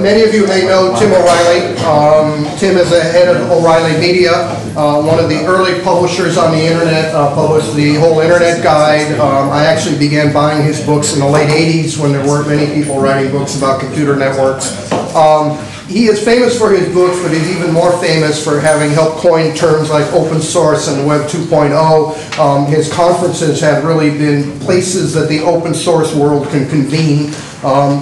Many of you may know Tim O'Reilly. Tim is the head of O'Reilly Media, one of the early publishers on the internet, published the whole internet guide. I actually began buying his books in the late 80s when there weren't many people writing books about computer networks. He is famous for his books, but he's even more famous for having helped coin terms like open source and Web 2.0. His conferences have really been places that the open source world can convene.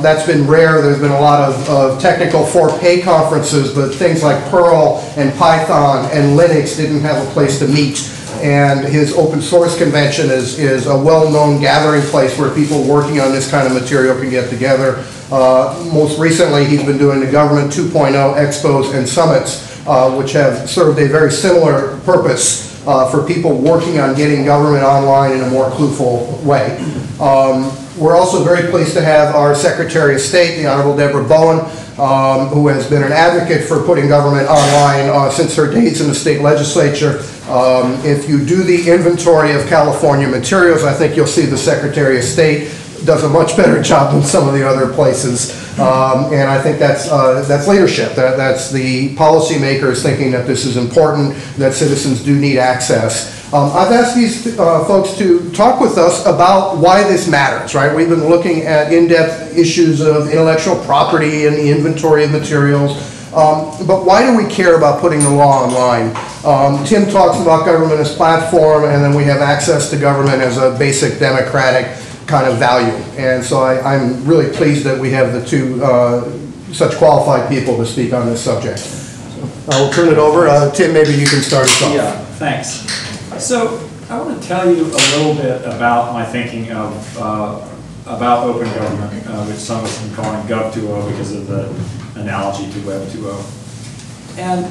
That's been rare. There's been a lot of technical 4K conferences, but things like Perl and Python and Linux didn't have a place to meet. And his open source convention is a well-known gathering place where people working on this kind of material can get together. Most recently, he's been doing the Government 2.0 expos and summits, which have served a very similar purpose for people working on getting government online in a more clueful way. We're also very pleased to have our Secretary of State, the Honorable Deborah Bowen, who has been an advocate for putting government online since her days in the state legislature. If you do the inventory of California materials, I think you'll see the Secretary of State does a much better job than some of the other places. And I think that's leadership. That's the policymakers thinking that this is important, that citizens do need access. I've asked these folks to talk with us about why this matters, right? We've been looking at in-depth issues of intellectual property and the inventory of materials, but why do we care about putting the law online? Tim talks about government as platform, and then we have access to government as a basic democratic kind of value. And so I'm really pleased that we have the two such qualified people to speak on this subject. So I will turn it over. Tim, maybe you can start us off. Yeah, thanks. So I want to tell you a little bit about my thinking of about open government, which some of us have been calling Gov 2.0 because of the analogy to Web 2.0. And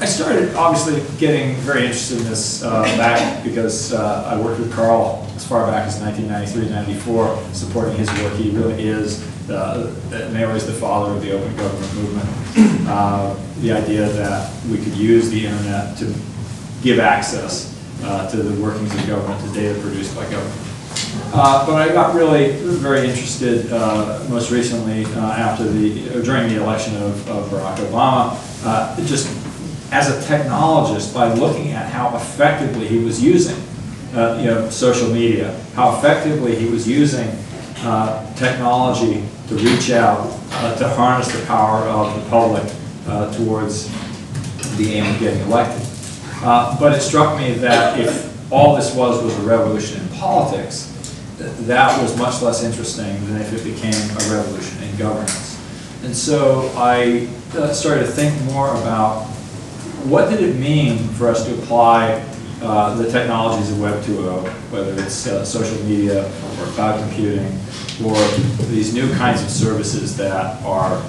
I started obviously getting very interested in this back because I worked with Carl as far back as 1993-94, supporting his work. He really is, in many ways, the father of the open government movement. The idea that we could use the internet to give access to the workings of government, to data produced by government. But I got really very interested most recently during the election of Barack Obama, just as a technologist, by looking at how effectively he was using social media, how effectively he was using technology to reach out, to harness the power of the public towards the aim of getting elected. But it struck me that if all this was a revolution in politics, that was much less interesting than if it became a revolution in governance. And so I started to think more about what did it mean for us to apply the technologies of Web 2.0, whether it's social media or cloud computing or these new kinds of services that are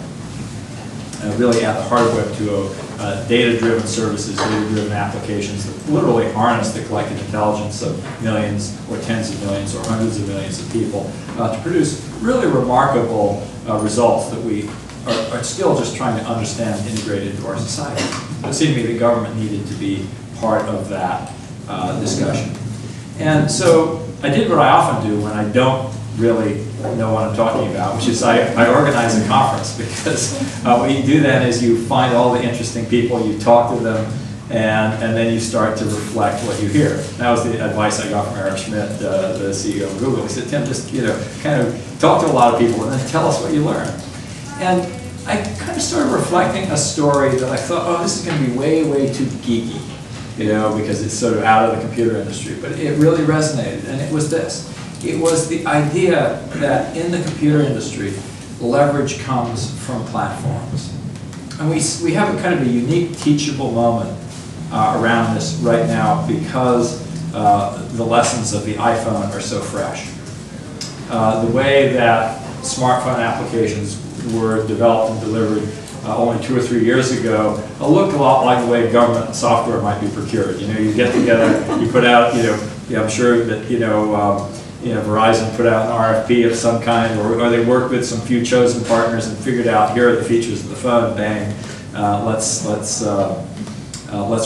really at the heart of Web 2.0, data-driven services, data-driven applications that literally harness the collective intelligence of millions or tens of millions or hundreds of millions of people to produce really remarkable results that we are still just trying to understand and integrate into our society. It seemed to me that government needed to be part of that discussion. And so I did what I often do when I don't really know what I'm talking about, which is I organize a conference, because what you do then is you find all the interesting people, you talk to them, and then you start to reflect what you hear. That was the advice I got from Eric Schmidt, the CEO of Google. He said, Tim, just kind of talk to a lot of people and then tell us what you learn. And I kind of started reflecting a story that I thought, oh, this is going to be way, way too geeky, because it's sort of out of the computer industry. But it really resonated, and it was this. It was the idea that in the computer industry, leverage comes from platforms. And we have a kind of a unique teachable moment around this right now because the lessons of the iPhone are so fresh. The way that smartphone applications were developed and delivered only 2 or 3 years ago, it looked a lot like the way government software might be procured. You get together, you put out, I'm sure that, Verizon put out an RFP of some kind, or they worked with some few chosen partners and figured out, here are the features of the phone, bang, let's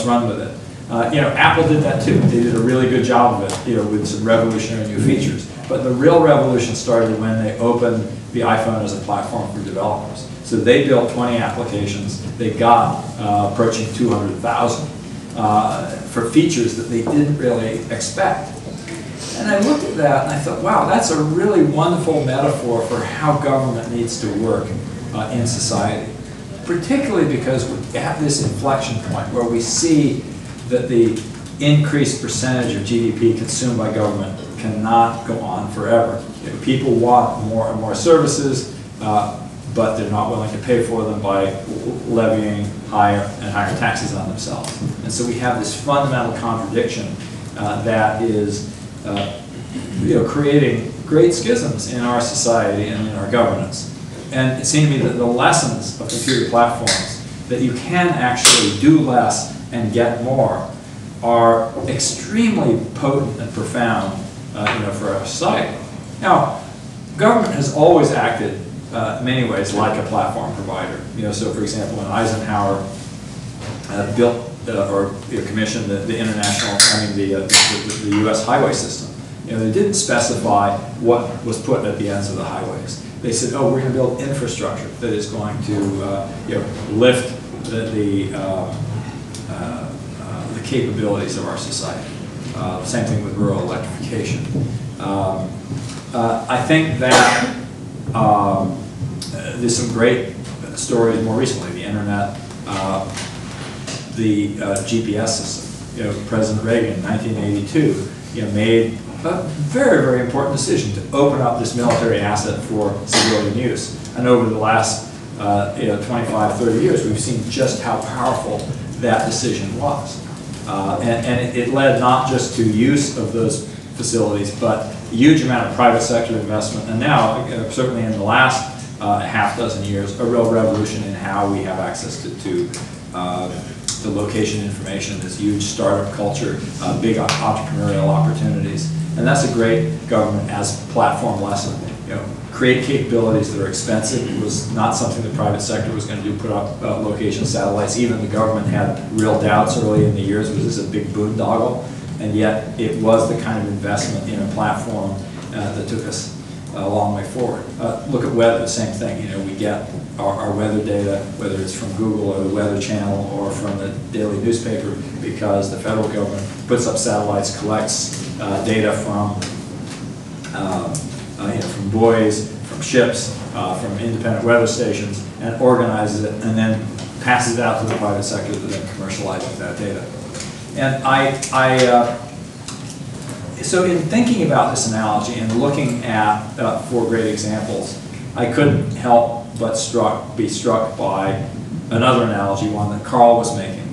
run with it. Apple did that too. They did a really good job of it, with some revolutionary new features. But the real revolution started when they opened the iPhone as a platform for developers. So they built 20 applications. They got approaching 200,000 for features that they didn't really expect. And I looked at that and I thought, wow, that's a really wonderful metaphor for how government needs to work in society, particularly because we're at this inflection point where we see that the increased percentage of GDP consumed by government cannot go on forever. People want more and more services, but they're not willing to pay for them by levying higher and higher taxes on themselves. And so we have this fundamental contradiction that is creating great schisms in our society and in our governance. And it seemed to me that the lessons of computer platforms, that you can actually do less and get more, are extremely potent and profound for our society. Now, government has always acted in many ways like a platform provider. So for example, when Eisenhower built commissioned the U.S. highway system, they didn't specify what was put at the ends of the highways. They said, oh, we're going to build infrastructure that is going to lift the capabilities of our society. Same thing with rural electrification. I think that there's some great stories more recently. The internet, the GPS system. President Reagan in 1982 made a very, very important decision to open up this military asset for civilian use. And over the last 25, 30 years, we've seen just how powerful that decision was. And it led not just to use of those facilities, but a huge amount of private sector investment, and now, certainly in the last half dozen years, a real revolution in how we have access to location information, this huge startup culture, big entrepreneurial opportunities. And that's a great government as platform lesson. Create capabilities that are expensive. It was not something the private sector was going to do, put up location satellites. Even the government had real doubts early in the years. Was this a big boondoggle? And yet it was the kind of investment in a platform that took us a long way forward. Look at weather, same thing. We get our weather data, whether it's from Google or the Weather Channel or from the daily newspaper, because the federal government puts up satellites, collects data from buoys, from ships, from independent weather stations, and organizes it, and then passes it out to the private sector that then commercializes that data. And so in thinking about this analogy and looking at four great examples, I couldn't help but be struck by another analogy, one that Carl was making.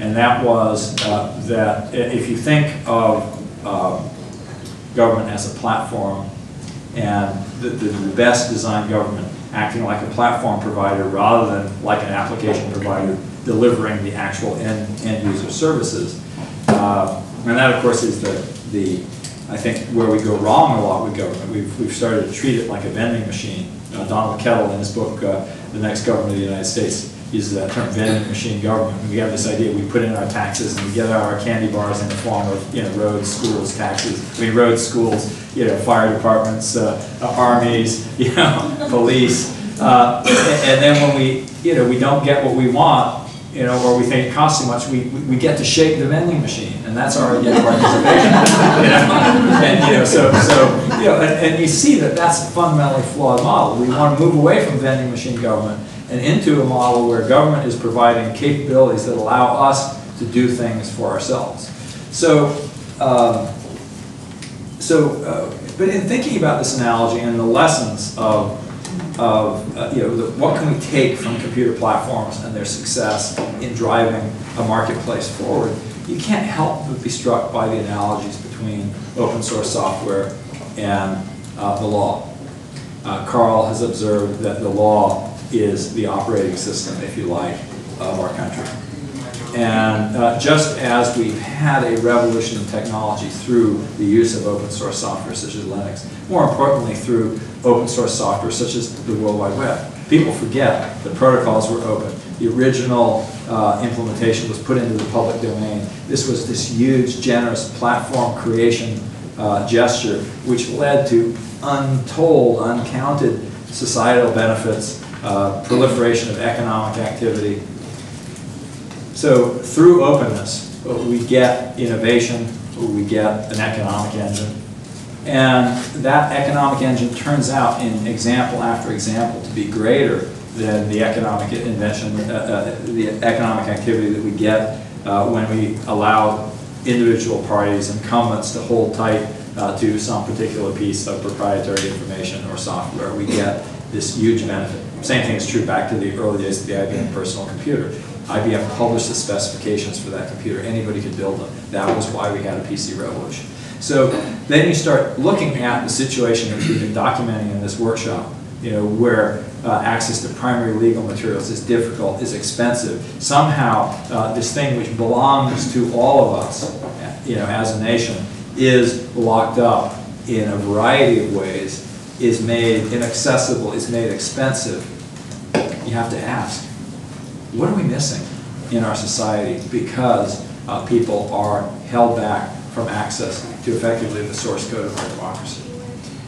And that was that if you think of government as a platform, and the best designed government acting like a platform provider rather than like an application provider delivering the actual end user services. And that, of course, is I think, where we go wrong a lot with government. We've started to treat it like a vending machine. Donald Kettle, in his book, The Next Government of the United States, uses that term, vending machine government. We have this idea, we put in our taxes and we get our candy bars in the form of roads, schools, taxes. Roads, schools, fire departments, armies, police. And then when we don't get what we want, or we think it costs too much, we get to shake the vending machine, and that's our idea of participation. And you see that that's a fundamentally flawed model. We want to move away from vending machine government and into a model where government is providing capabilities that allow us to do things for ourselves. So, but in thinking about this analogy and the lessons of what can we take from computer platforms and their success in driving a marketplace forward, you can't help but be struck by the analogies between open source software and the law. Carl has observed that the law is the operating system, if you like, of our country. And just as we've had a revolution in technology through the use of open source software such as Linux, more importantly through open source software such as the World Wide Web. People forget the protocols were open. The original implementation was put into the public domain. This was this huge, generous platform creation gesture, which led to untold, uncounted societal benefits proliferation of economic activity. So through openness, we get innovation, we get an economic engine. And that economic engine turns out in example after example to be greater than the economic invention, the economic activity that we get when we allow individual parties, incumbents, to hold tight to some particular piece of proprietary information or software. We get this huge benefit. Same thing is true back to the early days of the IBM personal computer. IBM published the specifications for that computer. Anybody could build them. That was why we had a PC revolution. So then you start looking at the situation that we've been documenting in this workshop, you know, where access to primary legal materials is difficult, is expensive. Somehow this thing which belongs to all of us, you know, as a nation, is locked up in a variety of ways, is made inaccessible, is made expensive. You have to ask, what are we missing in our society because people are held back from access to effectively the source code of our democracy?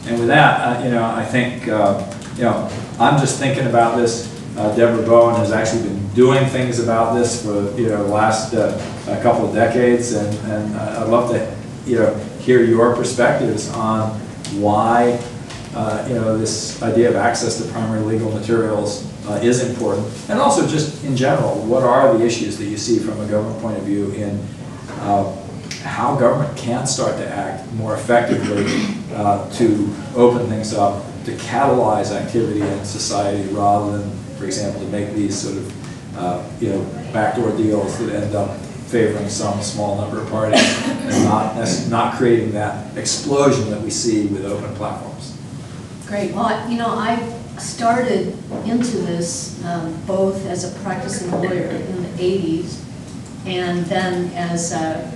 And with that, you know, I think, you know, I'm just thinking about this. Deborah Bowen has actually been doing things about this for, you know, the last couple of decades, and I'd love to, you know, hear your perspectives on why, you know, this idea of access to primary legal materials is important, and also just in general, what are the issues that you see from a government point of view in how government can start to act more effectively to open things up, to catalyze activity in society rather than, for example, to make these sort of you know, backdoor deals that end up favoring some small number of parties and not creating that explosion that we see with open platforms. Great. Well, you know, I started into this both as a practicing lawyer in the 80s and then as a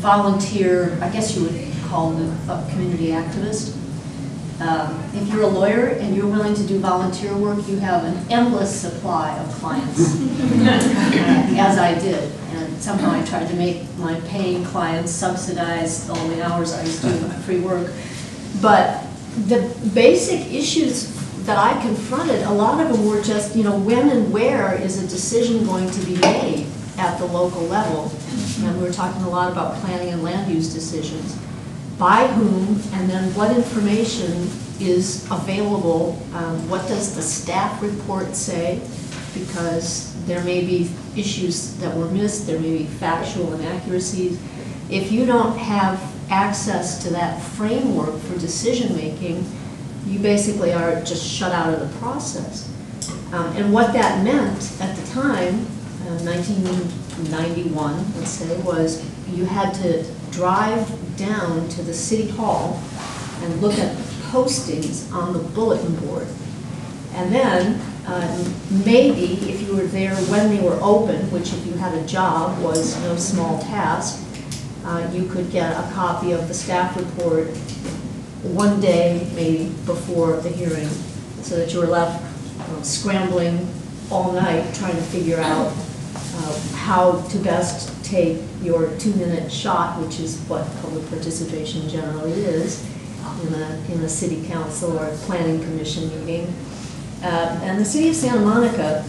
volunteer, I guess you would call them a community activist. If you're a lawyer and you're willing to do volunteer work, you have an endless supply of clients, as I did. And somehow I tried to make my paying clients subsidize all the hours I was doing my free work. But the basic issues that I confronted, a lot of them were just, you know, when and where is a decision going to be made at the local level? And we were talking a lot about planning and land use decisions. By whom, and then what information is available? What does the staff report say? Because there may be issues that were missed, there may be factual inaccuracies. If you don't have access to that framework for decision making, you basically are just shut out of the process. And what that meant at the time, 1991, let's say, was you had to drive down to the city hall and look at postings on the bulletin board. And then maybe if you were there when they were open, which if you had a job was no small task, you could get a copy of the staff report one day maybe before the hearing, so that you were left scrambling all night trying to figure out how to best take your 2-minute shot, which is what public participation generally is in a city council or planning commission meeting. And the city of Santa Monica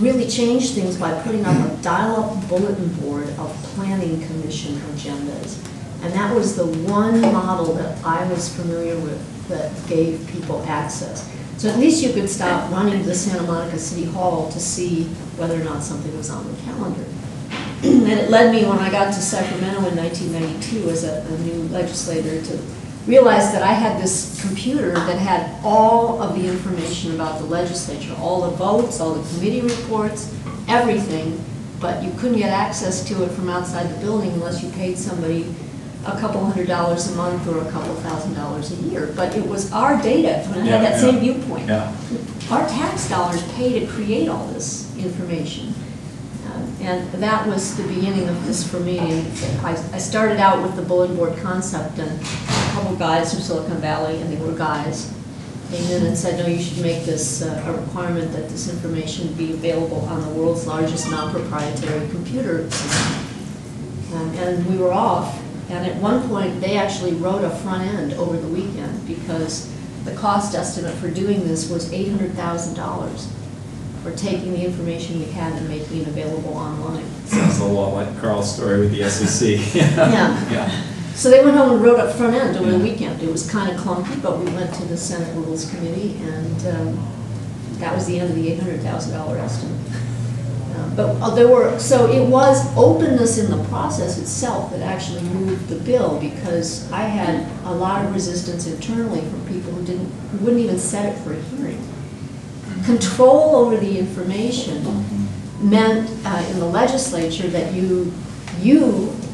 really changed things by putting up a dial-up bulletin board of planning commission agendas. And that was the one model that I was familiar with that gave people access. So at least you could stop running to the Santa Monica City Hall to see whether or not something was on the calendar. And it led me, when I got to Sacramento in 1992 as a new legislator, to realize that I had this computer that had all of the information about the legislature, all the votes, all the committee reports, everything, but you couldn't get access to it from outside the building unless you paid somebody a couple $100s a month or a couple $1,000s a year. But it was our data, and I had that same viewpoint. Yeah. Our tax dollars pay to create all this information. And that was the beginning of this for me. And I started out with the bulletin board concept, and a couple guys from Silicon Valley, and they were guys, came in and said, no, you should make this a requirement that this information be available on the world's largest non-proprietary computer system. And we were off. And at one point, they actually wrote a front end over the weekend because the cost estimate for doing this was $800,000 for taking the information we had and making it available online. Sounds a lot like Carl's story with the SEC. Yeah. So they went home and wrote up front end over the weekend. It was kind of clunky, but we went to the Senate Rules Committee, and that was the end of the $800,000 estimate. But there were, so it was openness in the process itself that actually moved the bill, because I had a lot of resistance internally from people who didn't, who wouldn't even set it for a hearing. Control over the information meant in the legislature that you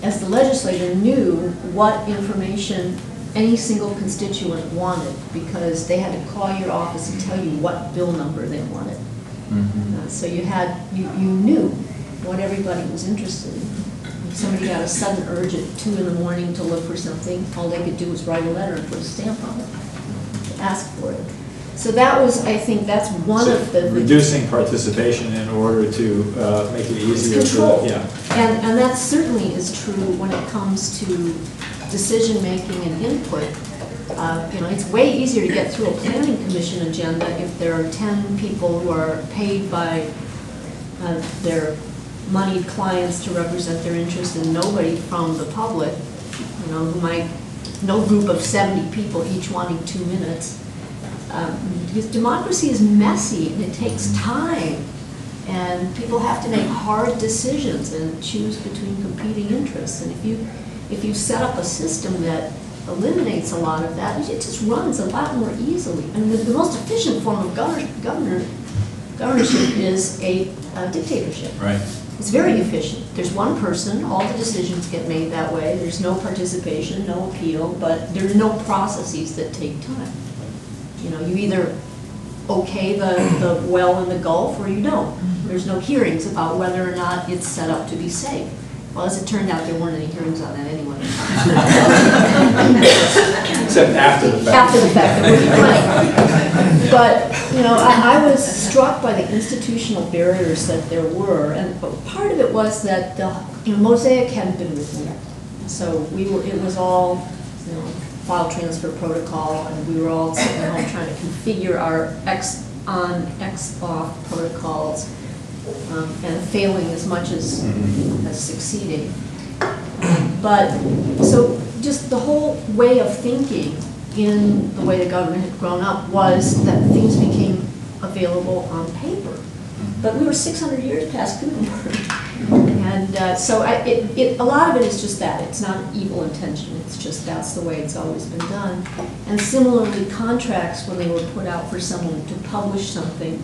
as the legislator knew what information any single constituent wanted, because they had to call your office and tell you what bill number they wanted. So you knew what everybody was interested in. If somebody got a sudden urge at 2 in the morning to look for something, all they could do was write a letter and put a stamp on it, ask for it. So that was, I think, that's one of the reducing participation in order to make it easier control. To and that certainly is true when it comes to decision making and input. You know, it's way easier to get through a planning commission agenda if there are 10 people who are paid by their moneyed clients to represent their interests and nobody from the public. You know, who might, no group of 70 people each wanting 2 minutes. Because democracy is messy and it takes time, and people have to make hard decisions and choose between competing interests. And if you set up a system that eliminates a lot of that, it just runs a lot more easily. And the most efficient form of governorship is a dictatorship. Right. It's very efficient. There's one person, all the decisions get made that way, there's no participation, no appeal, but there are no processes that take time. You know, you either okay the well in the Gulf or you don't. There's no hearings about whether or not it's set up to be safe. Well, as it turned out, there weren't any hearings on that anyway. Except after the fact. After the fact, that would be funny. But, you know, I was struck by the institutional barriers that there were, and part of it was that the Mosaic hadn't been written yet. So it was all, you know, file transfer protocol, and we were all sitting at home trying to configure our X on, X off protocols, and failing as much as succeeding. But so just the whole way of thinking in the way the government had grown up was that things became available on paper. But we were 600 years past Gutenberg. And so a lot of it is just that. It's not evil intention. It's just that's the way it's always been done. And similarly, contracts, when they were put out for someone to publish something,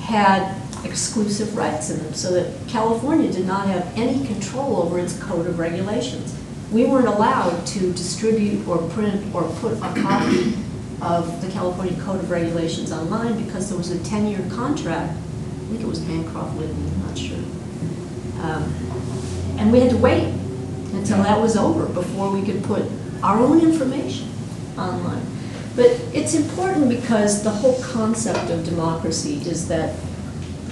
had exclusive rights in them, so that California did not have any control over its code of regulations. We weren't allowed to distribute or print or put a copy of the California Code of Regulations online because there was a 10-year contract. I think it was Bancroft Whitney, I'm not sure. And we had to wait until that was over before we could put our own information online. But it's important because the whole concept of democracy is that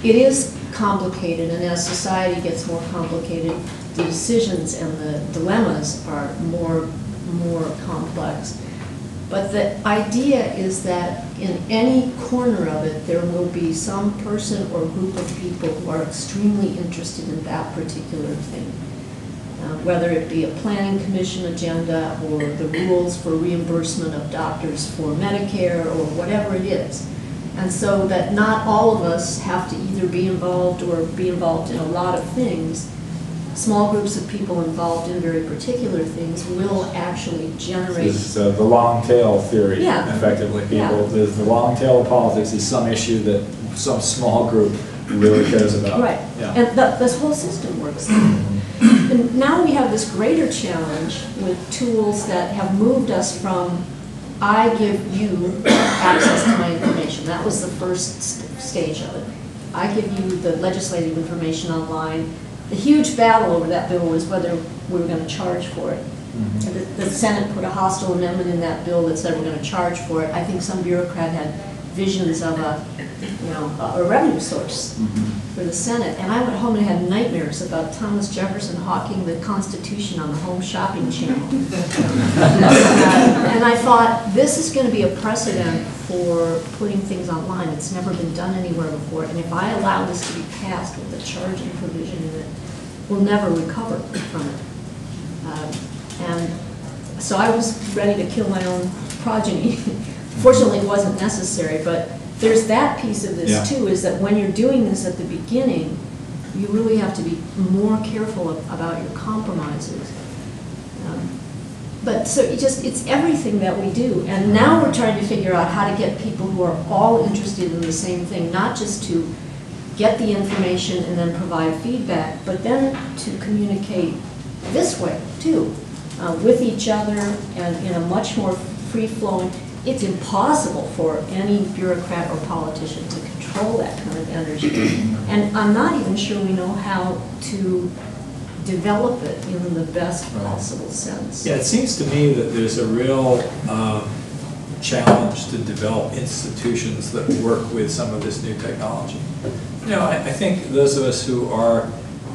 it is complicated, and as society gets more complicated, the decisions and the dilemmas are more complex. But the idea is that in any corner of it, there will be some person or group of people who are extremely interested in that particular thing. Whether it be a planning commission agenda or the rules for reimbursement of doctors for Medicare or whatever it is. And so that not all of us have to either be involved or be involved in a lot of things. Small groups of people involved in very particular things will actually generate... This is the long tail theory, effectively. There's the long tail of politics is some issue that some small group really cares about. Right. Yeah. And this whole system works. And now we have this greater challenge with tools that have moved us from I give you access to my information. That was the first stage of it. I give you the legislative information online. The huge battle over that bill was whether we were going to charge for it. The Senate put a hostile amendment in that bill that said we're going to charge for it. I think some bureaucrat had visions of a, you know, a revenue source for the Senate. And I went home and had nightmares about Thomas Jefferson hawking the Constitution on the home shopping channel. And I thought, this is going to be a precedent for putting things online. It's never been done anywhere before. And if I allow this to be passed with a charging provision in it, we'll never recover from it. And so I was ready to kill my own progeny. Fortunately, it wasn't necessary, but there's that piece of this, too, is that when you're doing this at the beginning, you really have to be more careful about your compromises. But so it just, it's everything that we do. And now we're trying to figure out how to get people who are all interested in the same thing, not just to get the information and then provide feedback, but then to communicate this way, too, with each other and in a much more free-flowing. It's impossible for any bureaucrat or politician to control that kind of energy. And I'm not even sure we know how to develop it in the best possible sense. Yeah, it seems to me that there's a real challenge to develop institutions that work with some of this new technology. You know, I think those of us who are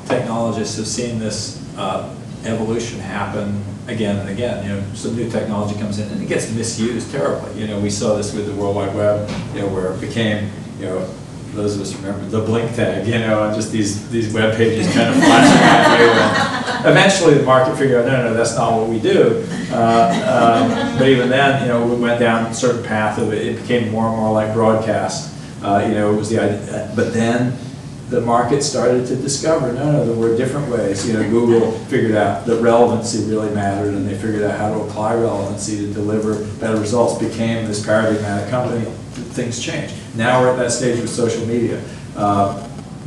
technologists have seen this evolution happen again and again. You know, some new technology comes in and it gets misused terribly. You know, we saw this with the World Wide Web, you know, where it became, you know, those of us remember the blink tag, you know, and just these web pages kind of flashing that way. Eventually the market figured out, no, no, that's not what we do. But even then, you know, we went down a certain path of it. It became more and more like broadcast. You know, it was the idea, but then the market started to discover, no, no, there were different ways. You know, Google figured out that relevancy really mattered, and they figured out how to apply relevancy to deliver better results, became this paradigmatic company. Things changed. Now we're at that stage with social media.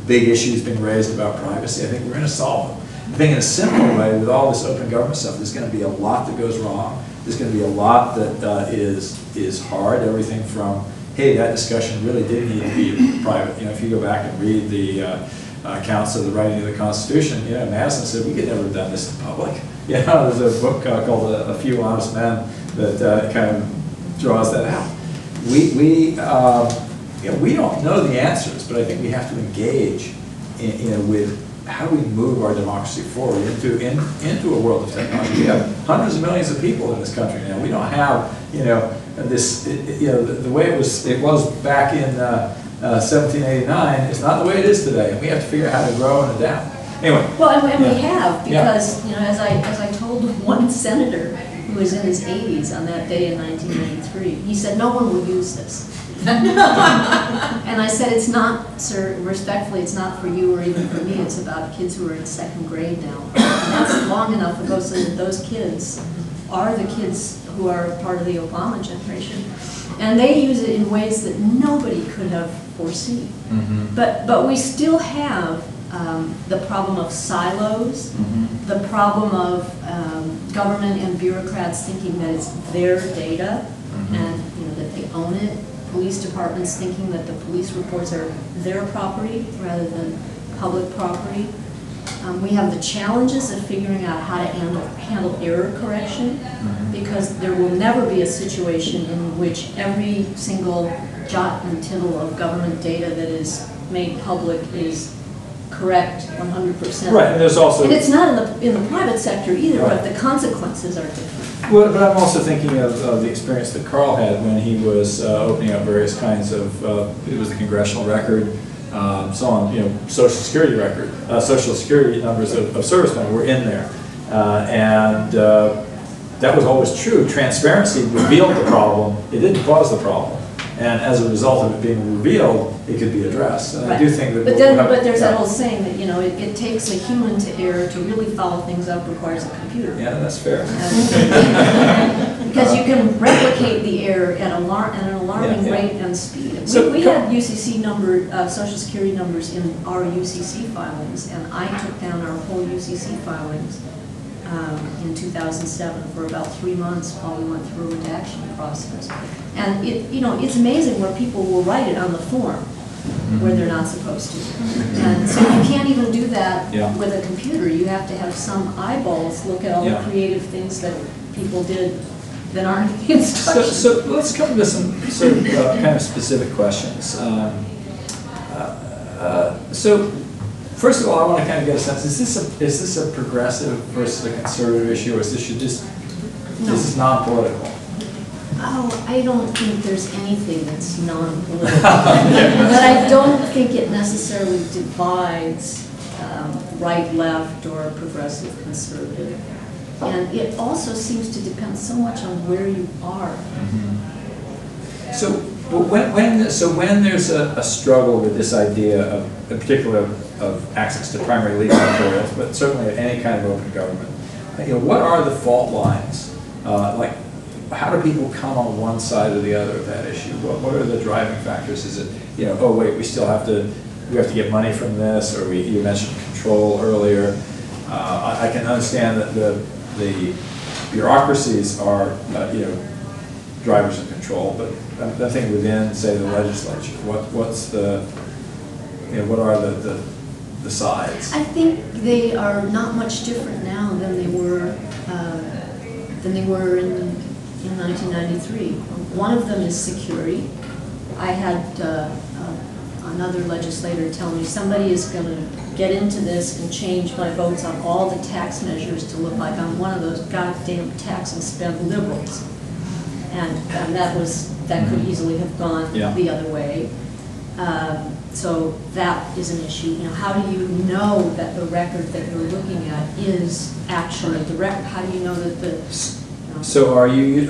Big issues being raised about privacy. I think we're going to solve them. I think in a similar way, with all this open government stuff, there's going to be a lot that goes wrong. There's going to be a lot that is hard, everything from, hey, that discussion really did need to be private. You know, if you go back and read the accounts of the writing of the Constitution, you know, Madison said we could never have done this in public. You know, there's a book called A Few Honest Men that kind of draws that out. You know, we don't know the answers, but I think we have to engage in, you know, with how do we move our democracy forward into a world of technology. We have hundreds of millions of people in this country now. We don't have, you know, this, you know, the way it was back in 1789 is not the way it is today, and we have to figure out how to grow and adapt. Anyway. Well, and we have, because you know, as I told one senator who was in his 80s on that day in 1993, he said, "No one will use this." And I said, "It's not, sir. Respectfully, it's not for you or even for me. It's about kids who are in second grade now. And that's long enough ago, so that those kids are the kids who are part of the Obama generation, and they use it in ways that nobody could have foreseen." But we still have the problem of silos, the problem of government and bureaucrats thinking that it's their data, and you know, that they own it. Police departments thinking that the police reports are their property rather than public property. We have the challenges of figuring out how to handle error correction, because there will never be a situation in which every single jot and tittle of government data that is made public is correct 100%. Right, and there's also... And it's not in the private sector either, but the consequences are different. Well, but I'm also thinking of the experience that Carl had when he was opening up various kinds of... it was the congressional record, so on, you know, Social Security record, Social Security numbers of servicemen were in there. That was always true. Transparency revealed the problem. It didn't cause the problem. And as a result of it being revealed, it could be addressed. And I do think that... But there's that old saying that, you know, it takes a human to error to really follow things up, requires a computer. Yeah, that's fair. Because you can replicate the error at an alarming rate and speed. So we had UCC number, Social Security numbers in our UCC filings, and I took down our whole UCC filings in 2007 for about 3 months while we went through a redaction process. And it, you know, it's amazing where people will write it on the form where they're not supposed to. And so you can't even do that with a computer. You have to have some eyeballs look at all the creative things that people did than are the instructions. So let's come to some sort of kind of specific questions. So first of all, I want to kind of get a sense: is this a progressive versus a conservative issue, or is this this is non-political? Oh, I don't think there's anything that's non-political, but I don't think it necessarily divides right-left or progressive-conservative. And it also seems to depend so much on where you are. Mm-hmm. So when there's a struggle with this idea of, in particular, of access to primary legal materials, but certainly of any kind of open government, what are the fault lines? Like, how do people come on one side or the other of that issue? What are the driving factors? Is it, oh wait, we have to get money from this, or you mentioned control earlier. I can understand that the bureaucracies are drivers of control, but I think within, say, the legislature, what are the sides? I think they are not much different now than they were in 1993. One of them is security. I had another legislator tell me somebody is going to get into this and change my votes on all the tax measures to look like I'm one of those goddamn tax and spend liberals, and that could easily have gone the other way. So that is an issue. How do you know that the record that you're looking at is actually the record? How do you know that the So are you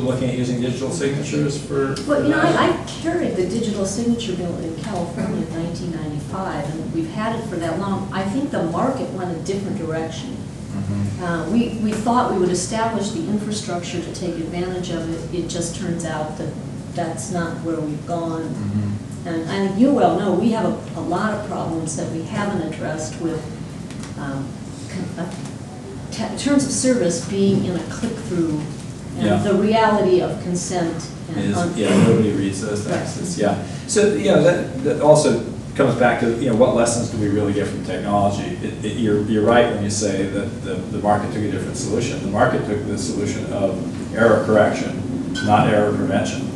looking at using digital signatures for? Well, I carried the digital signature bill in California in 1995, and we've had it for that long. I think the market went a different direction. Mm-hmm. We thought we would establish the infrastructure to take advantage of it. It just turns out that that's not where we've gone. Mm-hmm. And you well know we have a lot of problems that we haven't addressed with. Terms of service being in a click-through, and the reality of consent. Nobody reads those taxes. Yeah. So that also comes back to what lessons do we really get from technology? You're right when you say that the market took a different solution. The market took the solution of error correction, not error prevention.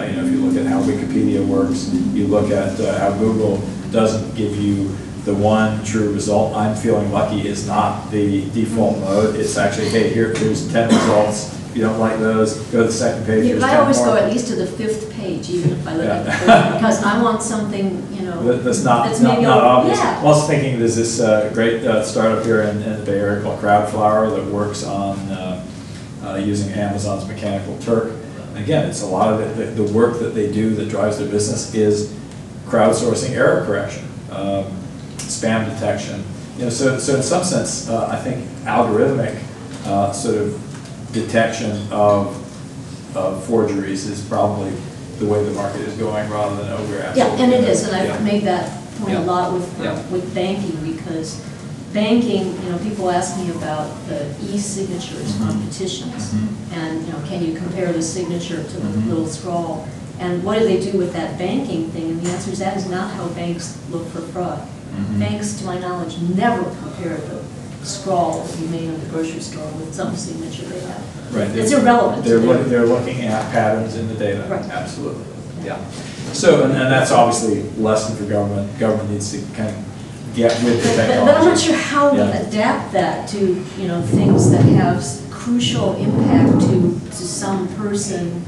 If you look at how Wikipedia works, you look at how Google doesn't give you. The one true result, I'm feeling lucky, is not the default mode. It's actually, hey, here's 10 results. If you don't like those, go to the second page. I always go at least to the 5th page, even if I look at the 3rd, because I want something, that's not obvious. Yeah. I was thinking there's this great startup here in the Bay Area called Crowdflower that works on using Amazon's Mechanical Turk. And again, it's a lot of the work that they do that drives their business is crowdsourcing error correction. Spam detection, so in some sense, I think algorithmic sort of detection of forgeries is probably the way the market is going, rather than over. And it is, and I've made that point a lot with banking, because banking, people ask me about the e-signatures on petitions, and can you compare the signature to the little scrawl, and what do they do with that banking thing? And the answer is that is not how banks look for fraud. Mm-hmm. Banks, to my knowledge, never compare the scrawl that you made in the grocery store with some signature they have. Right. It's irrelevant. They're looking at patterns in the data. Right. Absolutely. Yeah. So, and that's obviously a lesson for government. Government needs to kind of get with the technology. But I'm not sure how to adapt that to things that have crucial impact to some person.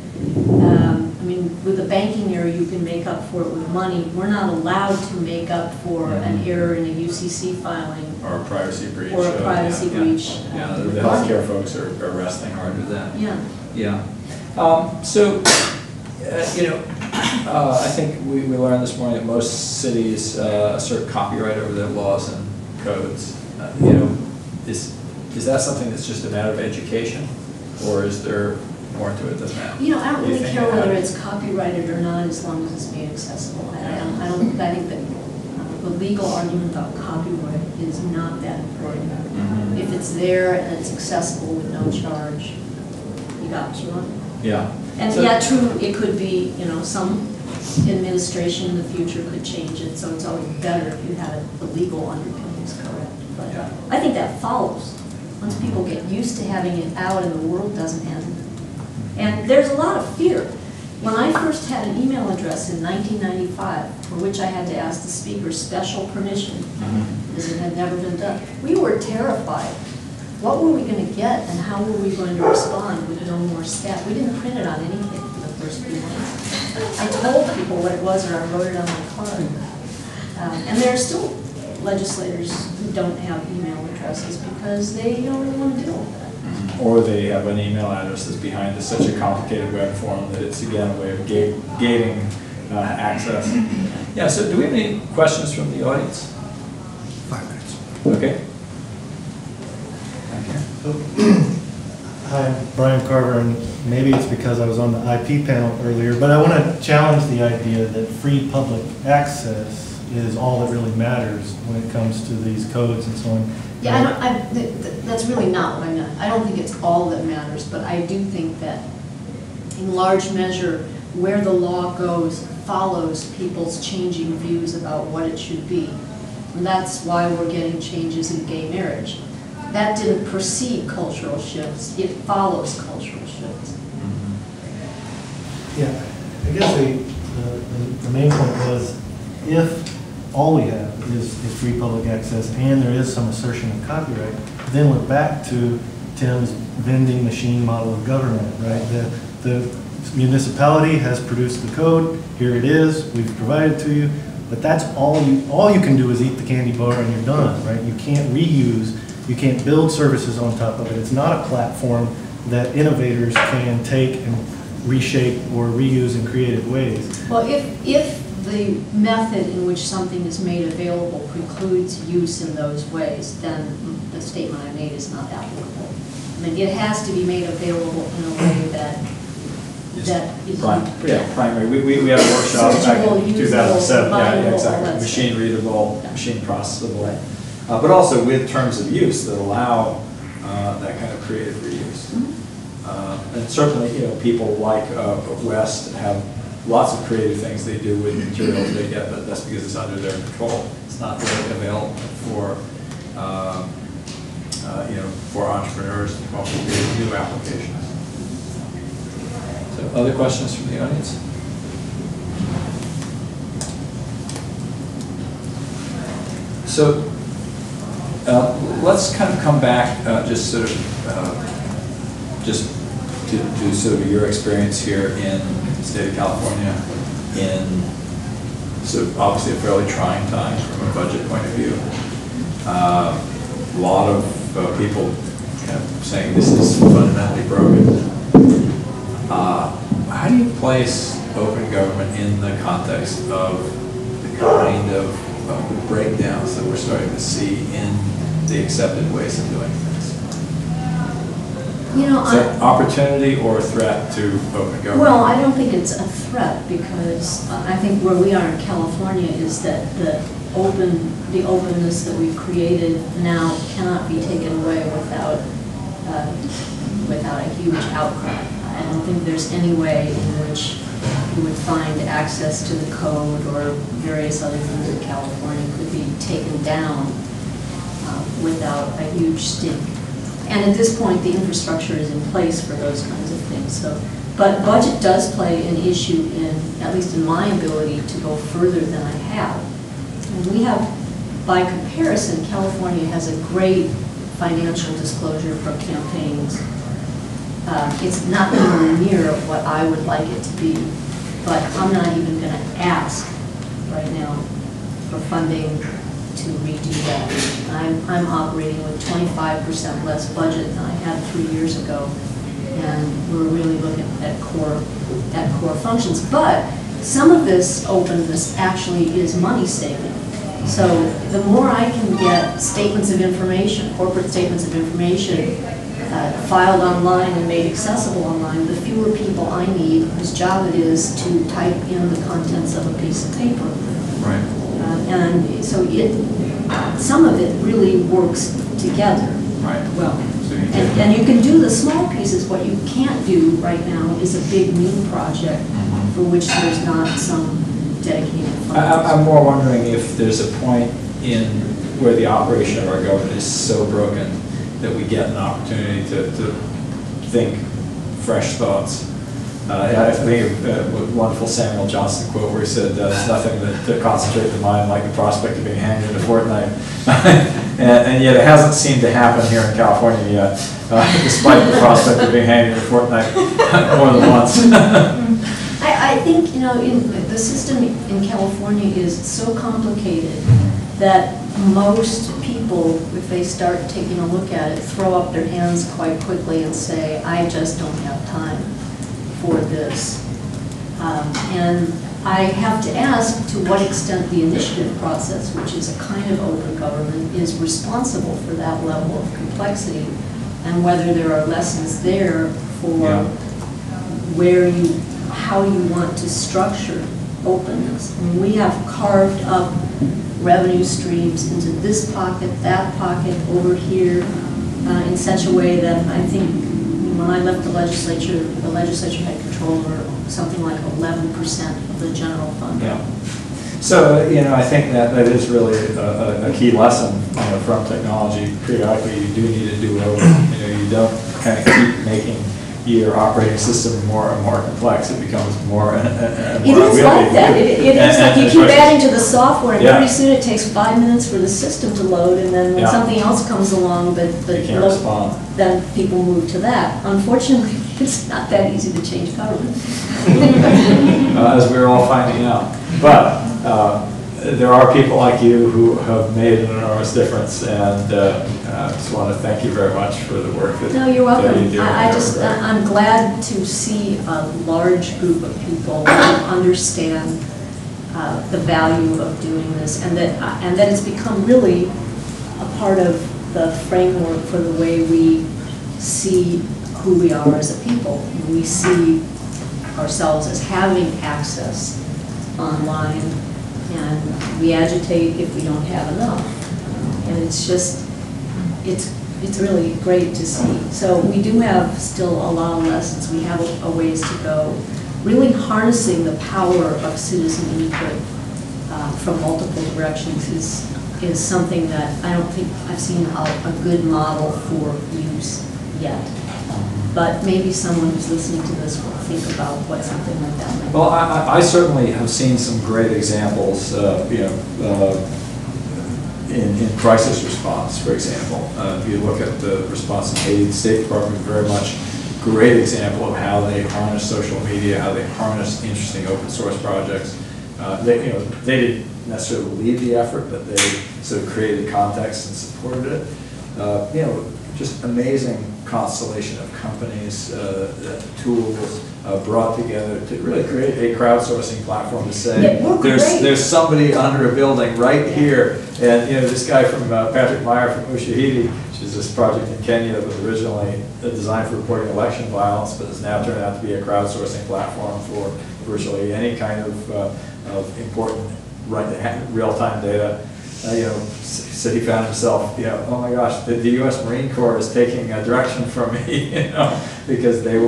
With the banking error, you can make up for it with money. We're not allowed to make up for an error in a UCC filing. Or a privacy breach. Or a privacy breach. Yeah, the healthcare folks are wrestling hard with that. Yeah. Yeah. I think we learned this morning that most cities assert copyright over their laws and codes. Is that something that's just a matter of education? Or is there more to it than that? I don't really care whether it's copyrighted or not, as long as it's made accessible. I think that the legal argument about copyright is not that important. Mm-hmm. If it's there and it's accessible with no charge, you got what you want. Yeah. And true, it could be, some administration in the future could change it, so it's always better if you had the legal underpinnings correct. But I think that follows. Once people get used to having it out and the world doesn't end, And there's a lot of fear. When I first had an email address in 1995, for which I had to ask the speaker special permission, because it had never been done, we were terrified. What were we going to get, and how were we going to respond with no more staff? We didn't print it on anything for the first few months. I told people what it was, or I wrote it on my card. And there are still legislators who don't have email addresses because they don't really want to deal with that. Or they have an email address that's behind is such a complicated web form that it's, again, a way of gating access. Yeah, so do we have any questions from the audience? 5 minutes. Okay. Hi, I'm Brian Carver, and maybe it's because I was on the IP panel earlier, but I want to challenge the idea that free public access is all that really matters when it comes to these codes and so on. Yeah, that's really not what I'm not. I don't think it's all that matters, but I do think that in large measure where the law goes follows people's changing views about what it should be. And that's why we're getting changes in gay marriage. That didn't precede cultural shifts. It follows cultural shifts. Yeah, I guess the main point was, if all we have is free public access and there is some assertion of copyright, then we're back to Tim's vending machine model of government, right? The municipality has produced the code. Here it is. We've provided to you. But that's all you can do is eat the candy bar and you're done, right? You can't reuse. You can't build services on top of it. It's not a platform that innovators can take and reshape or reuse in creative ways. Well, if the method in which something is made available precludes use in those ways, then the statement I made is not applicable. I mean, it has to be made available in a way that primary. We had a workshop back in 2007. Yeah, exactly. Machine readable, machine processable. Right. But also with terms of use that allow that kind of creative reuse. And certainly, you know, people like West have lots of creative things they do with materials they get, but that's because it's under their control. It's not really available for, you know, for entrepreneurs to come up with creative new applications. So, other questions from the audience? So. Let's kind of come back just to sort of your experience here in the state of California in sort of obviously a fairly trying time from a budget point of view. A lot of people kind of saying this is fundamentally broken. How do you place open government in the context of the kind of breakdowns that we're starting to see in the accepted ways of doing things? You know, is that opportunity or a threat to open government? Well, I don't think it's a threat because I think where we are in California is that the openness that we've created now cannot be taken away without a huge outcry. I don't think there's any way in which you would find access to the code or various other things in California could be taken down without a huge stink. And at this point, the infrastructure is in place for those kinds of things. So, but budget does play an issue in, at least in my ability, to go further than I have. And we have, by comparison, California has a great financial disclosure for campaigns. It's not even near what I would like it to be, but I'm not even going to ask right now for funding to redo that. I'm operating with 25% less budget than I had 3 years ago, and we're really looking at core functions. But some of this openness actually is money saving. So the more I can get statements of information, corporate statements of information, filed online and made accessible online, the fewer people I need whose job it is to type in the contents of a piece of paper. Right. And so some of it really works together well. So you and you can do the small pieces. What you can't do right now is a big new project for which there's not some dedicated funding. I'm more wondering if there's a point in where the operation of our government is so broken that we get an opportunity to think fresh thoughts I think a wonderful Samuel Johnson quote where he said, "There's nothing to concentrate the mind like the prospect of being hanged in a fortnight." And yet it hasn't seemed to happen here in California yet, despite the prospect of being hanged in a fortnight more than once. I think, you know, the system in California is so complicated that most people, if they start taking a look at it, throw up their hands quite quickly and say, I just don't have time for this. And I have to ask to what extent the initiative process, which is a kind of open government, is responsible for that level of complexity, and whether there are lessons there for where you, how you want to structure openness. I mean, we have carved up revenue streams into this pocket, that pocket, over here, in such a way that I think when I left the legislature had control over something like 11% of the general fund. Yeah. So, you know, I think that that is really a key lesson, you know, from technology. Periodically, you do need to do over. You know, you don't kind of keep making your operating system more and more complex. It becomes more and more. It is like that. It is like you keep adding to the software, and pretty soon it takes 5 minutes for the system to load, and then when something else comes along, then people move to that. Unfortunately, it's not that easy to change government. As we're all finding out. But there are people like you who have made an enormous difference, and I just want to thank you very much for the work that, you're welcome. That you do. I'm glad to see a large group of people understand the value of doing this, and that it's become really a part of the framework for the way we see who we are as a people. We see ourselves as having access online, and we agitate if we don't have enough. And it's just, it's really great to see. So we do have still a lot of lessons. We have a ways to go. Really harnessing the power of citizen input from multiple directions is something that I don't think I've seen a good model for use yet. But maybe someone who's listening to this will think about what something like that might be. Well, I certainly have seen some great examples, in crisis response, for example. If you look at the response in Haiti, the State Department, very much a great example of how they harness social media, how they harness interesting open source projects. They didn't necessarily lead the effort, but they sort of created context and supported it. Just amazing constellation of companies, tools brought together to really create a crowdsourcing platform to say, there's somebody under a building right here. And you know, this guy from Patrick Meyer from Ushahidi, which is this project in Kenya that was originally designed for reporting election violence, but has now turned out to be a crowdsourcing platform for virtually any kind of important real-time data. So he found himself, oh my gosh, the U.S. Marine Corps is taking a direction from me, because they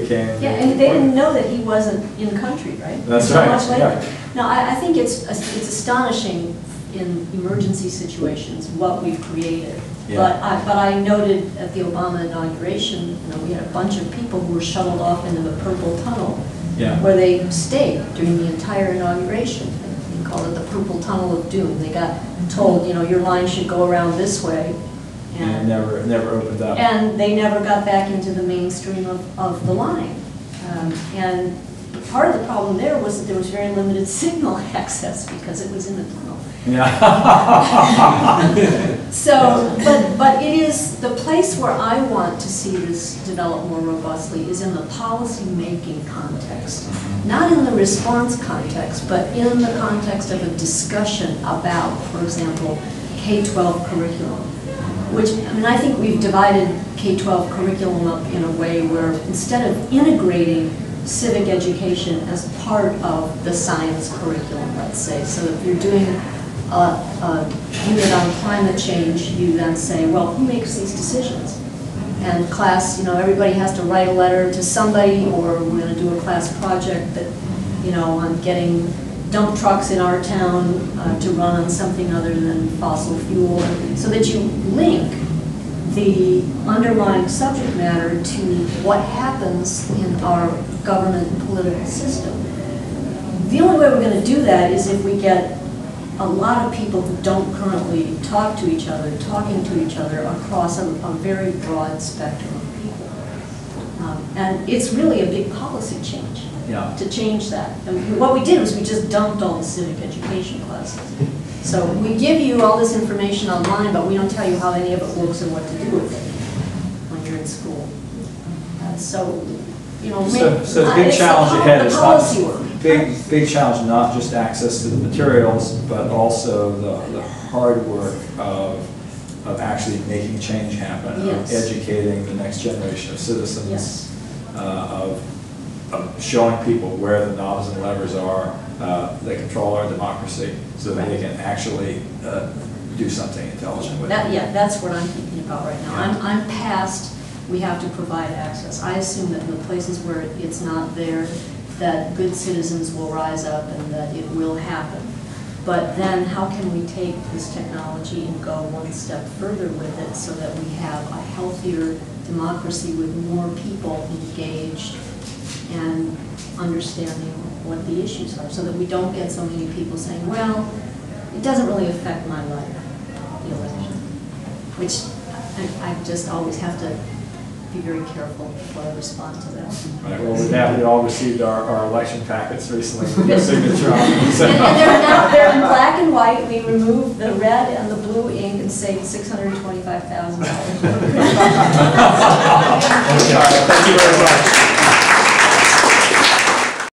became... Yeah, and they didn't know that he wasn't in country, right? That's right. Much later. Yeah. No, I think it's astonishing in emergency situations what we've created. Yeah. But I noted at the Obama inauguration, we had a bunch of people who were shuttled off into the Purple Tunnel, where they stayed during the entire inauguration. Called it the Purple Tunnel of Doom. They got told, your line should go around this way. And never opened up. And they never got back into the mainstream of the line. And part of the problem there was that there was very limited signal access because it was in the tunnel. Yeah. So, but it is the place where I want to see this develop more robustly is in the policy making context, not in the response context, but in the context of a discussion about, for example, K-12 curriculum. Which, I think we've divided K-12 curriculum up in a way where instead of integrating civic education as part of the science curriculum, let's say. So if you're doing a unit on climate change, you then say, well, who makes these decisions? And class, everybody has to write a letter to somebody, or we're going to do a class project that, on getting dump trucks in our town to run on something other than fossil fuel, so that you link the underlying subject matter to what happens in our government political system. The only way we're going to do that is if we get a lot of people who don't currently talk to each other, talking to each other across a very broad spectrum of people. And it's really a big policy change to change that. And what we did was we just dumped all the civic education classes. So we give you all this information online, but we don't tell you how any of it works or what to do with it when you're in school. So big challenge ahead is not, big challenge, not just access to the materials, but also the hard work of actually making change happen, of educating the next generation of citizens, of showing people where the knobs and levers are that control our democracy, so that they can actually do something intelligent with it. Yeah, that's what I'm thinking about right now. I'm past, we have to provide access. I assume that in the places where it's not there, that good citizens will rise up and that it will happen. But then how can we take this technology and go one step further with it so that we have a healthier democracy with more people engaged and understanding what the issues are, so that we don't get so many people saying, well, it doesn't really affect my life, the election, which I just always have to be very careful before I respond to that. Right, well, we have all received our election packets recently with your signature on them. So. And they're in black and white. We remove the red and the blue ink and save $625,000. All right, thank you very much.